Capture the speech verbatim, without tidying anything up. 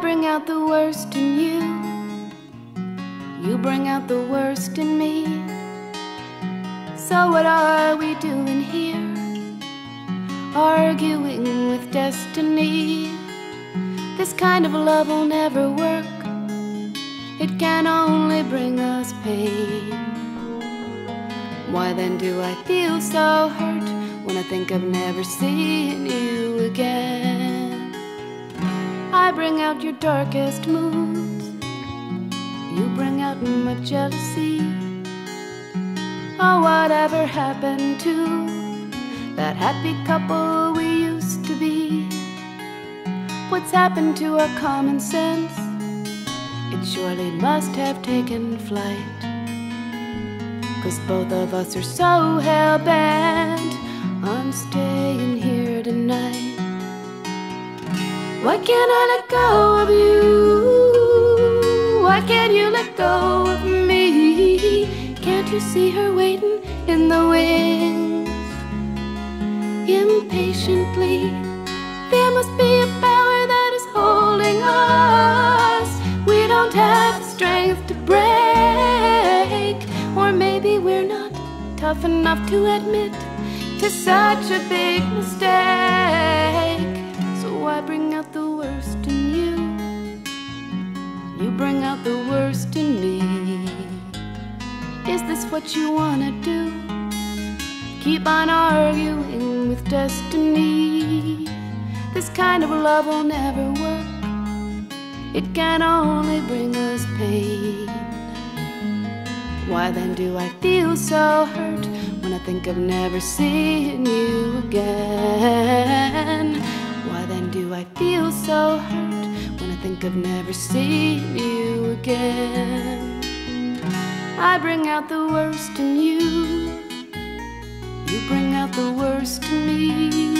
bring out the worst in you. You bring out the worst in me. So what are we doing here, arguing with destiny? This kind of love will never work. It can only bring us pain. Why then do I feel so hurt when I think of never seeing you again? I bring out your darkest moods. You bring out my jealousy. Oh, whatever happened to that happy couple we used to be? What's happened to our common sense? It surely must have taken flight, 'cause both of us are so hell-bent on staying here tonight. Why can't I let go of you? Why can't you let go of me? Can't you see her waiting in the wings impatiently? There must be a power that is holding us. We don't have the strength to break. Or maybe we're not tough enough to admit to such a big mistake. So I bring out the worst in you. You bring out the worst in me. Is this what you wanna do? Keep on arguing with destiny. This kind of love will never work. It can only bring us pain. Why then do I feel so hurt when I think of never seeing you again? Why then do I feel so hurt when I think of never seeing you again? I bring out the worst in you. You bring out the worst in me.